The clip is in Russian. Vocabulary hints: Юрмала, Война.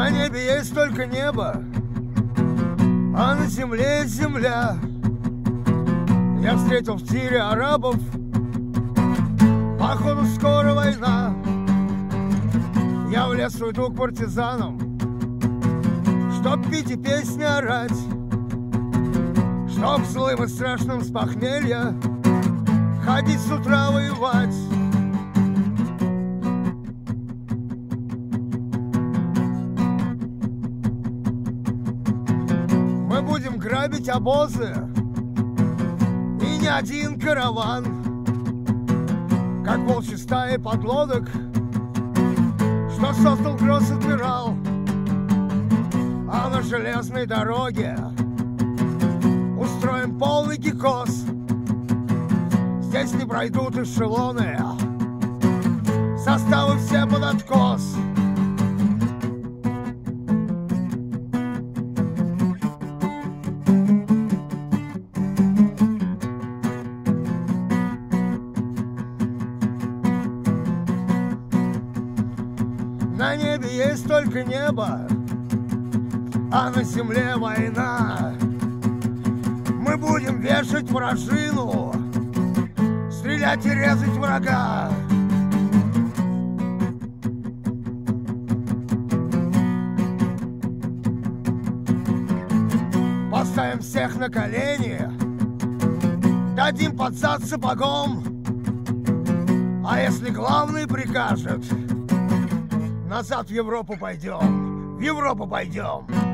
На небе есть только небо, а на земле есть земля. Я встретил в тире арабов, походу скоро война. Я влез в уйду к партизанам, чтоб пить и песни орать, чтоб злым и страшным с похмелья ходить с утра воевать. Мы будем грабить обозы и не один караван, как волчьи стаи подлодок, что создал кросс-адмирал. А на железной дороге устроим полный гикос. Здесь не пройдут эшелоны, составы все под откос. На небе есть только небо, а на земле война. Мы будем вешать вражину, стрелять и резать врага. Поставим всех на колени, дадим под зад сапогом. А если главный прикажет, назад в Европу пойдем, в Европу пойдем.